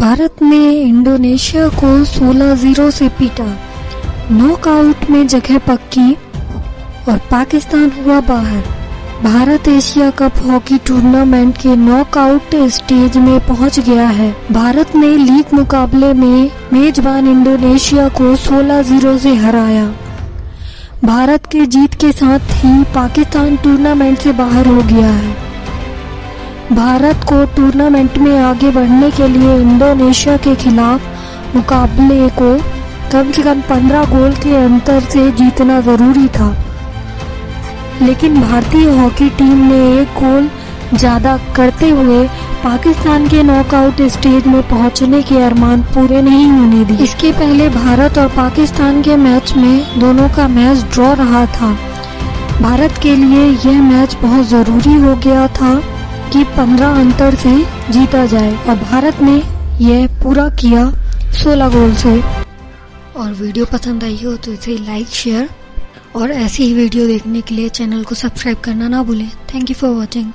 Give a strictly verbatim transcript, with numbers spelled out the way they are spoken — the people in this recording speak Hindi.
भारत ने इंडोनेशिया को सोलह शून्य से पीटा, नॉकआउट में जगह पक्की और पाकिस्तान हुआ बाहर। Bharat Asia cup hockey tournament के नॉकआउट स्टेज में पहुंच गया है। भारत ने लीग मुकाबले में मेजबान इंडोनेशिया को सोलह शून्य से हराया। भारत के जीत के साथ ही पाकिस्तान टूर्नामेंट से बाहर हो गया है। भारत को टूर्नामेंट में आगे बढ़ने के लिए इंडोनेशिया के खिलाफ मुकाबले को कम से कम पंद्रह गोल के अंतर से जीतना ज़रूरी था, लेकिन भारतीय हॉकी टीम ने एक गोल ज़्यादा करते हुए पाकिस्तान के नॉकआउट स्टेज में पहुंचने के अरमान पूरे नहीं होने दिए। इसके पहले भारत और पाकिस्तान के मैच में दोनों का मैच ड्रॉ रहा था। भारत के लिए यह मैच बहुत ज़रूरी हो गया था कि पंद्रह अंतर से जीता जाए और भारत ने यह पूरा किया सोलह गोल से। और वीडियो पसंद आई हो तो इसे लाइक, शेयर और ऐसी ही वीडियो देखने के लिए चैनल को सब्सक्राइब करना ना भूलें। Thank you for watching.